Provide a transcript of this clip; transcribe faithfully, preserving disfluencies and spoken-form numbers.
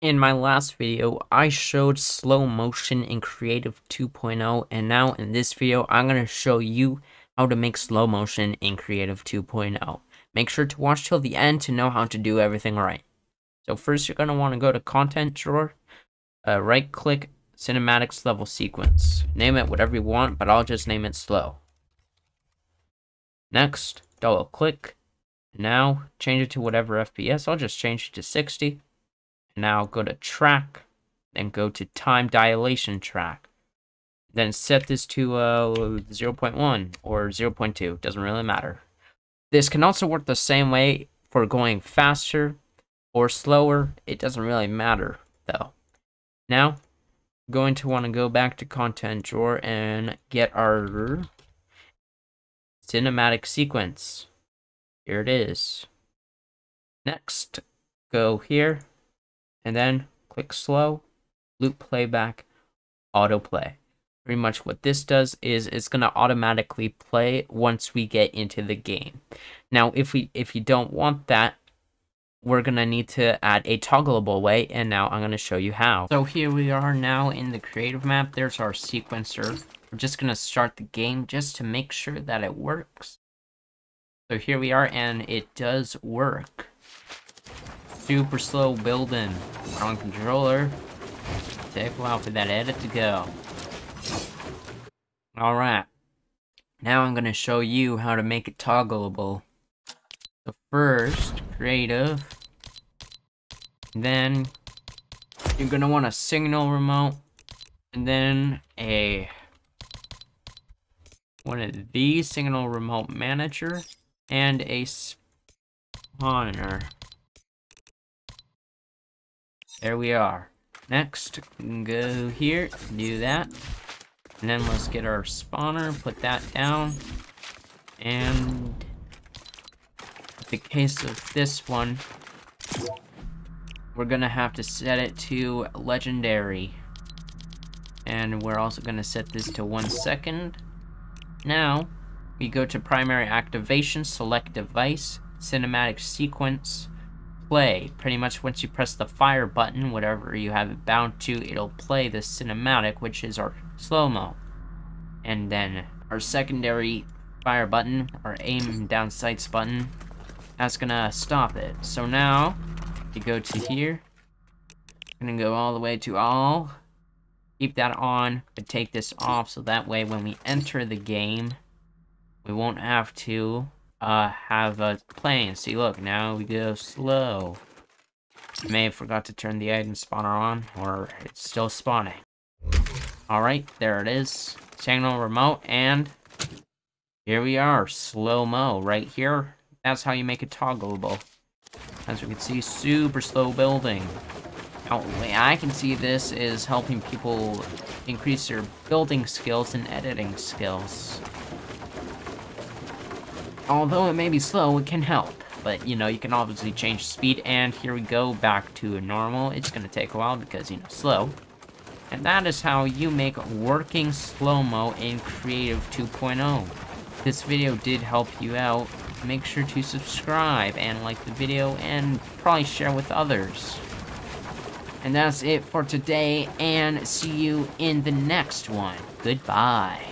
In my last video, I showed slow motion in Creative two point oh, and now in this video, I'm going to show you how to make slow motion in Creative two point oh. Make sure to watch till the end to know how to do everything right. So first, you're going to want to go to Content Drawer, uh, right-click Cinematics Level Sequence. Name it whatever you want, but I'll just name it Slow. Next, double-click. Now, change it to whatever F P S. I'll just change it to sixty. Now go to track, then go to time dilation track, then set this to uh, zero point one or zero point two, doesn't really matter. This can also work the same way for going faster or slower, it doesn't really matter though. Now, I'm going to want to go back to Content Drawer and get our Cinematic Sequence. Here it is. Next, go here. And then click slow, loop playback, autoplay. Pretty much what this does is it's going to automatically play once we get into the game. Now, if we if you don't want that, we're going to need to add a toggleable way. And now I'm going to show you how. So here we are now in the creative map. There's our sequencer. We're just going to start the game just to make sure that it works. So here we are, and it does work. Super slow building. Wrong controller. Take a while for that edit to go. Alright. Now I'm going to show you how to make it toggleable. So first, creative. Then, you're going to want a signal remote. And then a... one of these, signal remote manager. And a spawner. There we are. Next, we can go here, do that. And then let's get our spawner, put that down. And in the case of this one, we're gonna have to set it to legendary. And we're also gonna set this to one second. Now, we go to primary activation, select device, cinematic sequence, play. Pretty much once you press the fire button, whatever you have it bound to, it'll play the cinematic, which is our slow-mo. And then our secondary fire button, our aim down sights button, that's gonna stop it. So now, if you go to here, I'm gonna go all the way to all, keep that on, but take this off, so that way when we enter the game, we won't have to Uh, have a plane. See, look, now we go slow. I may have forgot to turn the item spawner on, or it's still spawning. Alright, there it is. Signal remote, and here we are. Slow-mo right here. That's how you make it toggleable. As we can see, super slow building. Now, the way I can see this is helping people increase their building skills and editing skills. Although it may be slow, it can help. But, you know, you can obviously change speed. And here we go, back to normal. It's going to take a while because, you know, slow. And that is how you make working slow-mo in Creative two point oh. This video did help you out. Make sure to subscribe and like the video and probably share with others. And that's it for today. And see you in the next one. Goodbye.